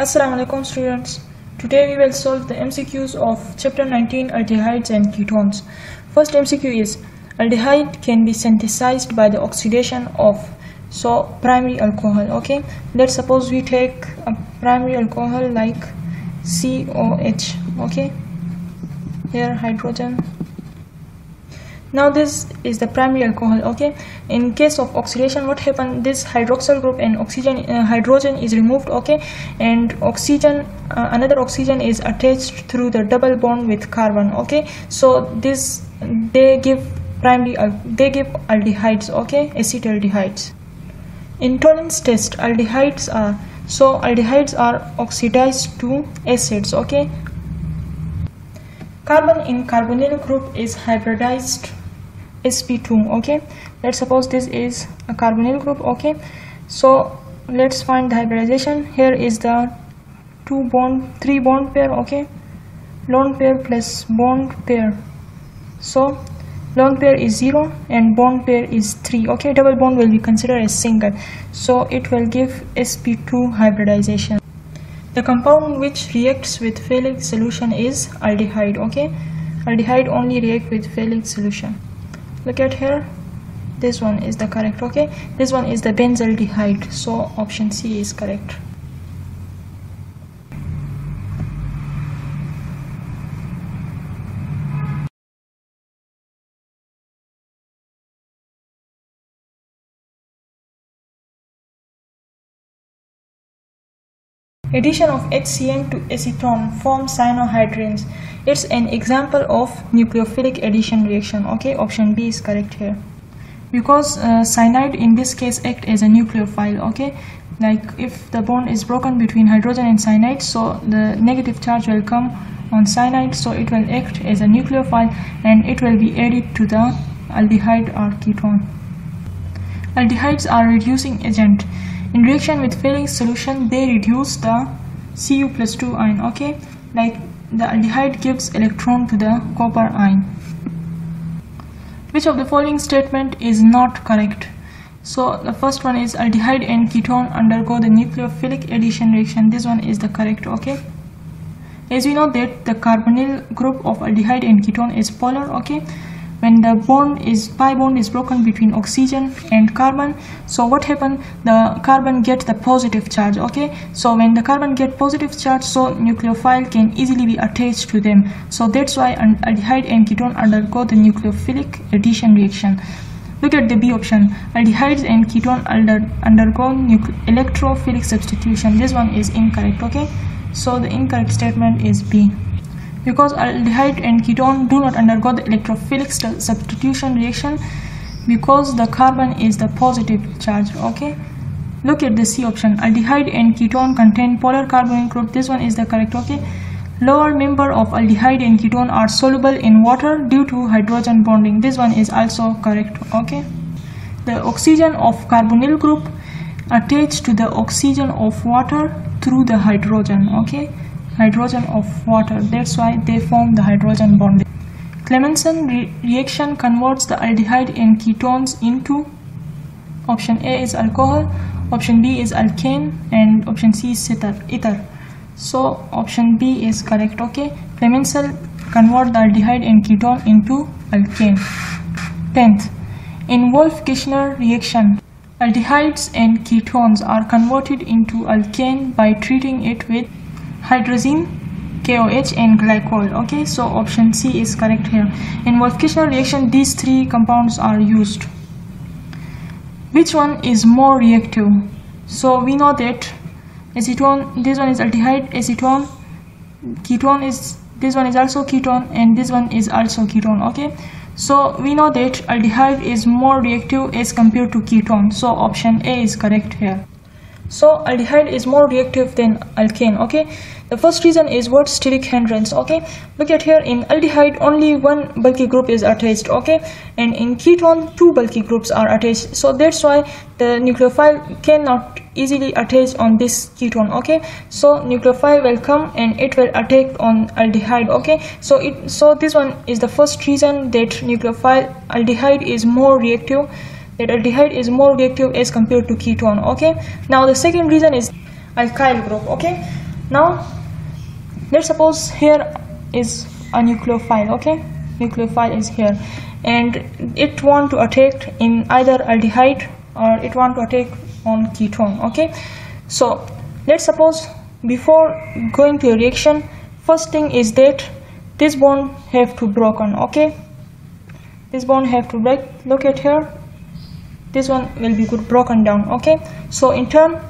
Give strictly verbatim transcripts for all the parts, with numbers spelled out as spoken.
Assalamu alaikum students. Today we will solve the M C Qs of chapter nineteen, aldehydes and ketones. First M C Q is aldehyde can be synthesized by the oxidation of so primary alcohol. Okay, let's suppose we take a primary alcohol like C O H. Okay, here hydrogen. Now this is the primary alcohol. Okay, in case of oxidation, what happened? This hydroxyl group and oxygen uh, hydrogen is removed. Okay, and oxygen uh, another oxygen is attached through the double bond with carbon. Okay, so this they give primary uh, they give aldehydes. Okay, acetaldehydes. In tolerance test, aldehydes are so aldehydes are oxidized to acids. Okay, carbon in carbonyl group is hybridized S P two. Okay, let's suppose this is a carbonyl group. Okay, so let's find the hybridization. Here is the two bond three bond pair. Okay, lone pair plus bond pair. So lone pair is zero and bond pair is three. Okay, double bond will be considered as single, so it will give S P two hybridization. The compound which reacts with Fehling solution is aldehyde. Okay, aldehyde only react with Fehling solution. Look at here, this one is the correct. Okay, this one is the benzaldehyde, so option C is correct. Addition of H C n to acetone forms cyanohydrins. It's an example of nucleophilic addition reaction. Okay, option B is correct here, because uh, cyanide in this case act as a nucleophile. Okay, like if the bond is broken between hydrogen and cyanide, so the negative charge will come on cyanide, so it will act as a nucleophile and it will be added to the aldehyde or ketone. Aldehydes are reducing agent. In reaction with Fehling solution, they reduce the C u plus two ion. Okay, like the aldehyde gives electron to the copper ion. Which of the following statement is not correct? So the first one is aldehyde and ketone undergo the nucleophilic addition reaction. This one is the correct. Okay, as we know that the carbonyl group of aldehyde and ketone is polar. Okay, when the bond is pi bond is broken between oxygen and carbon, so what happened? The carbon gets the positive charge. Okay, so when the carbon get positive charge, so nucleophile can easily be attached to them. So that's why aldehyde and ketone undergo the nucleophilic addition reaction. Look at the B option. Aldehydes and ketone under, undergo electrophilic substitution. This one is incorrect. Okay, so the incorrect statement is B, because aldehyde and ketone do not undergo the electrophilic substitution reaction because the carbon is the positive charge. Okay, look at the C option. Aldehyde and ketone contain polar carbonyl group. This one is the correct. Okay, lower member of aldehyde and ketone are soluble in water due to hydrogen bonding. This one is also correct. Okay, the oxygen of carbonyl group attached to the oxygen of water through the hydrogen. Okay, hydrogen of water, that's why they form the hydrogen bond. Clemmensen re reaction converts the aldehyde and ketones into option A is alcohol, option B is alkane, and option C is ether. So option B is correct. Okay, Clemmensen convert the aldehyde and ketone into alkane. Tenth, in Wolff-Kishner reaction, aldehydes and ketones are converted into alkane by treating it with hydrazine, K O H, and glycol. Okay, so option C is correct here. In Wolff-Kishner reaction, these three compounds are used. Which one is more reactive? So we know that acetone, this one is aldehyde, acetone, ketone is, this one is also ketone, and this one is also ketone. Okay, so we know that aldehyde is more reactive as compared to ketone, so option A is correct here. So aldehyde is more reactive than alkane. Okay, the first reason is what steric hindrance. Okay, look at here. In aldehyde, only one bulky group is attached. Okay, and in ketone, two bulky groups are attached. So that's why the nucleophile cannot easily attach on this ketone. Okay, so nucleophile will come and it will attack on aldehyde. Okay, so it so this one is the first reason that nucleophile aldehyde is more reactive. That aldehyde is more reactive as compared to ketone. Okay, now the second reason is alkyl group. Okay, Now let's suppose here is a nucleophile, okay, nucleophile is here, and it want to attack in either aldehyde or it want to attack on ketone, okay. So let's suppose before going to a reaction, first thing is that this bond have to broken, okay, this bond have to break. Look at here, this one will be good broken down, okay. So in turn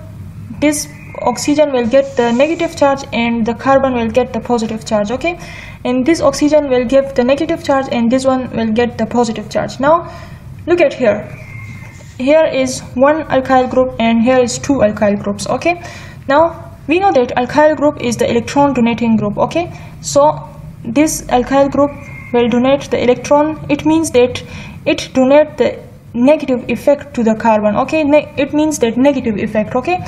this oxygen will get the negative charge and the carbon will get the positive charge, okay, and this oxygen will give the negative charge and this one will get the positive charge. Now look at here, here is one alkyl group and here is two alkyl groups, okay. Now we know that alkyl group is the electron donating group, okay, so this alkyl group will donate the electron. It means that it donate the negative effect to the carbon, okay, ne it means that negative effect, okay.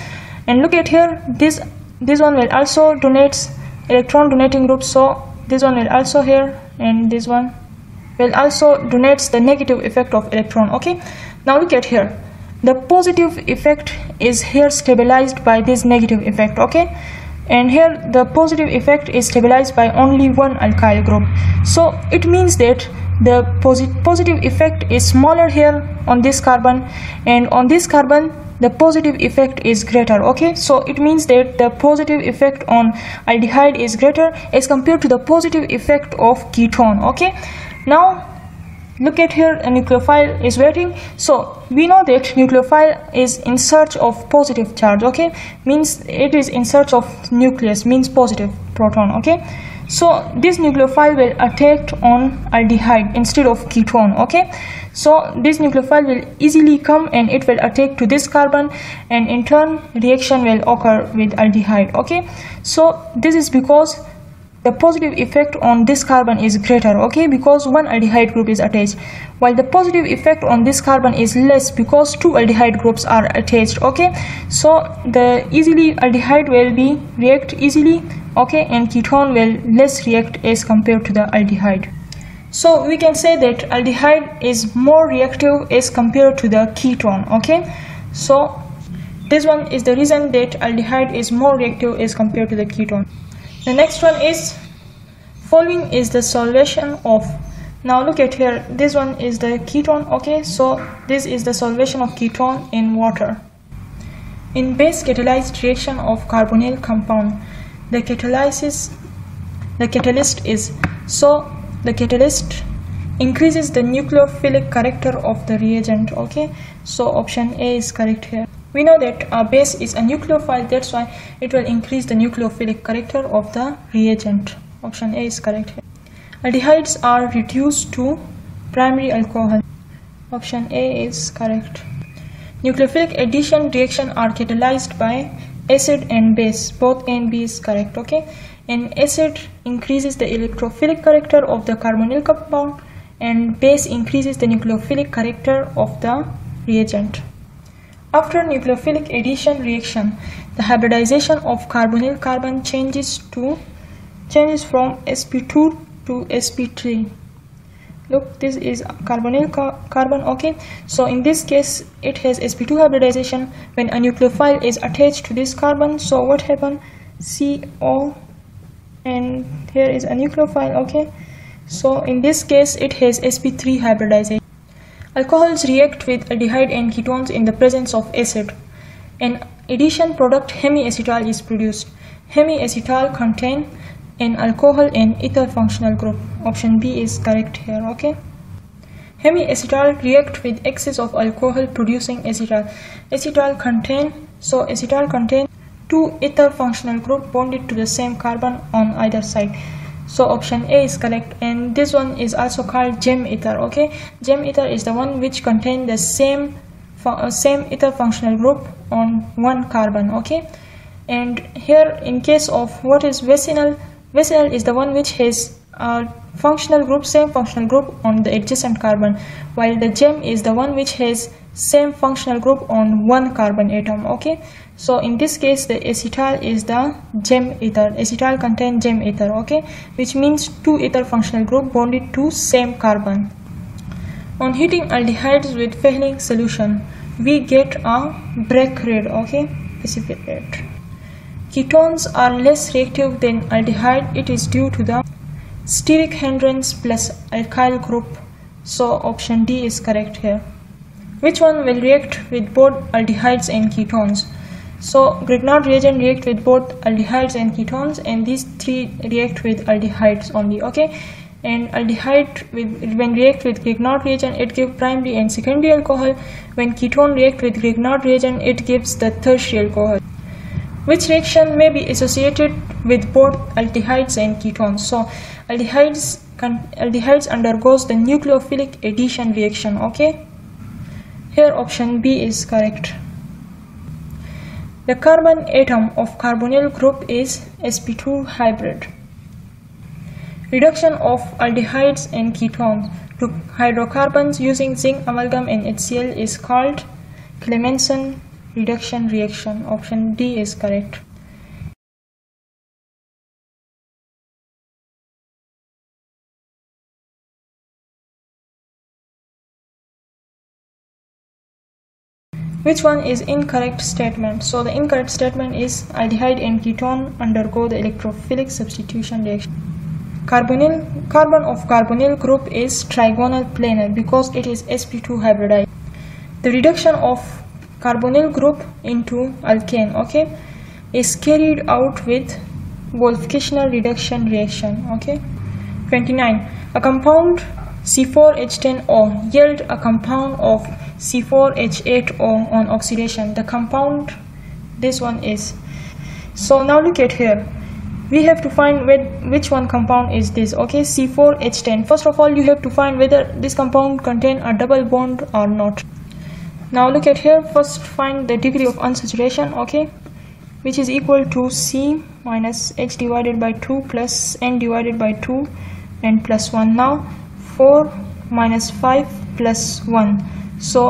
And look at here, this this one will also donates electron donating group, so this one will also here and this one will also donates the negative effect of electron, okay. Now look at here, the positive effect is here stabilized by this negative effect, okay, and here the positive effect is stabilized by only one alkyl group. So it means that the posit positive effect is smaller here on this carbon, and on this carbon the positive effect is greater, okay. So it means that the positive effect on aldehyde is greater as compared to the positive effect of ketone, okay. Now look at here, a nucleophile is waiting, so we know that nucleophile is in search of positive charge, okay, means it is in search of nucleus, means positive proton, okay. So this nucleophile will attack on aldehyde instead of ketone, okay. So this nucleophile will easily come and it will attack to this carbon, and in turn reaction will occur with aldehyde, okay. So this is because the positive effect on this carbon is greater, okay, because one aldehyde group is attached, while the positive effect on this carbon is less because two aldehyde groups are attached, okay. So the easily aldehyde will be react easily, okay, and ketone will less react as compared to the aldehyde. So we can say that aldehyde is more reactive as compared to the ketone, okay. So this one is the reason that aldehyde is more reactive as compared to the ketone. The next one is, following is the solvation of. Now look at here, this one is the ketone, okay, so this is the solvation of ketone in water. In base catalyzed reaction of carbonyl compound, the catalysis the catalyst is so the catalyst increases the nucleophilic character of the reagent, okay, so option A is correct here. We know that our base is a nucleophile, that's why it will increase the nucleophilic character of the reagent. Option A is correct here. Aldehydes are reduced to primary alcohol. Option A is correct. Nucleophilic addition reaction are catalyzed by acid and base, both A and B is correct, okay. And acid increases the electrophilic character of the carbonyl compound, and base increases the nucleophilic character of the reagent. After nucleophilic addition reaction, the hybridization of carbonyl carbon changes to changes from S P two to S P three. Look, this is carbonyl carbon, okay. So in this case it has S P two hybridization when a nucleophile is attached to this carbon. So what happened? C O, and here is a nucleophile, okay. So in this case it has S P three hybridization. Alcohols react with aldehyde and ketones in the presence of acid. An addition product hemiacetal is produced. Hemiacetal contain an alcohol and ethyl functional group. Option B is correct here, okay. Hemiacetal react with excess of alcohol producing acetal. Acetal contain, so acetal contain two ethyl functional group bonded to the same carbon on either side. So option A is correct, and this one is also called gem ether, okay. Gem ether is the one which contains the same uh, same ethyl functional group on one carbon, okay. And here in case of what is vicinal, vicinal is the one which has a functional group, same functional group on the adjacent carbon, while the gem is the one which has same functional group on one carbon atom, okay. So in this case the acetal is the gem ether. Acetal contains gem ether, okay, which means two ether functional group bonded to same carbon. On heating aldehydes with Fehling solution, we get a break red, okay, precipitate. Ketones are less reactive than aldehyde. It is due to the steric hindrance plus alkyl group. So option D is correct here. Which one will react with both aldehydes and ketones? So Grignard reagent react with both aldehydes and ketones, and these three react with aldehydes only. Okay, and aldehyde with, when react with Grignard reagent, it gives primary and secondary alcohol. When ketone react with Grignard reagent, it gives the tertiary alcohol. Which reaction may be associated with both aldehydes and ketones? So aldehydes aldehydes undergoes the nucleophilic addition reaction. Okay, here option B is correct. The carbon atom of carbonyl group is S P two hybrid. Reduction of aldehydes and ketones to hydrocarbons using zinc amalgam and H C l is called Clemmensen reduction reaction. Option D is correct. Which one is incorrect statement? So the incorrect statement is aldehyde and ketone undergo the electrophilic substitution reaction. Carbonyl carbon of carbonyl group is trigonal planar because it is S P two hybridized. The reduction of carbonyl group into alkane, okay, is carried out with Wolff-Kishner reduction reaction. Okay. twenty-nine. A compound C four H ten O yield a compound of C four H eight O on oxidation. The compound, this one is. So now look at here. We have to find which one compound is this. Okay, C four H ten. First of all, you have to find whether this compound contains a double bond or not. Now look at here. First find the degree of unsaturation. Okay, which is equal to C minus H divided by two plus N divided by two and plus one. Now four minus five plus one. So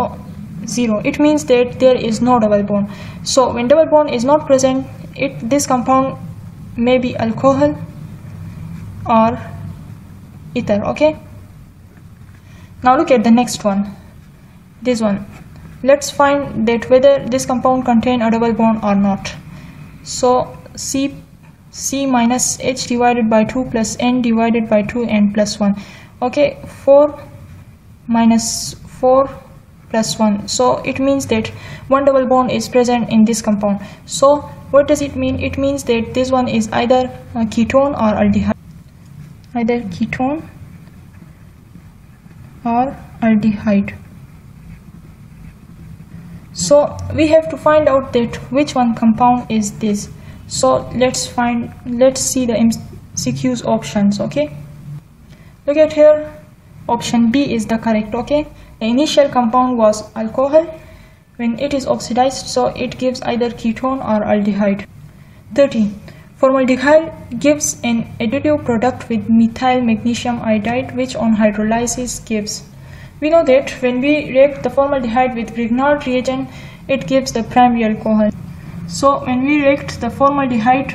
zero. It means that there is no double bond. So when double bond is not present, it this compound may be alcohol or ether. Okay, now look at the next one, this one. Let's find that whether this compound contains a double bond or not. So c c minus H divided by two plus N divided by two and plus one. Okay, four minus four plus one. So it means that one double bond is present in this compound. So what does it mean? It means that this one is either a ketone or aldehyde. Either ketone or aldehyde. So we have to find out that which one compound is this. So let's find, let's see the M C Qs options. Okay, look at here. Option B is the correct. Okay, the initial compound was alcohol. When it is oxidized, so it gives either ketone or aldehyde. thirty. Formaldehyde gives an additive product with methyl magnesium iodide, which on hydrolysis gives. We know that when we react the formaldehyde with Grignard reagent, it gives the primary alcohol. So when we react the formaldehyde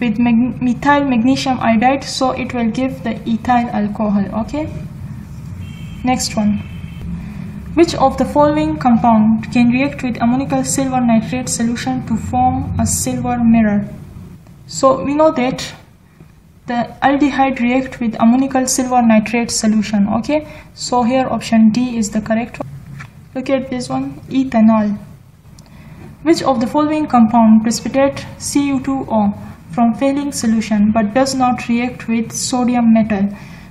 with mag methyl magnesium iodide, so it will give the ethyl alcohol. Okay, next one. Which of the following compound can react with ammonium silver nitrate solution to form a silver mirror? So we know that the aldehyde react with ammonium silver nitrate solution. Okay, so here option D is the correct one. Look at this one, ethanol. Which of the following compound precipitate C u two O from Fehling solution but does not react with sodium metal?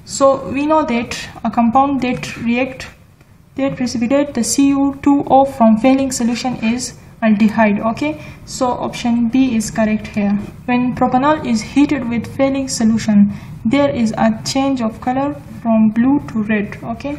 So we know that a compound that react They precipitate the C u two O from Fehling solution is aldehyde. Okay, so option B is correct here. When propanol is heated with Fehling solution, there is a change of color from blue to red. Okay.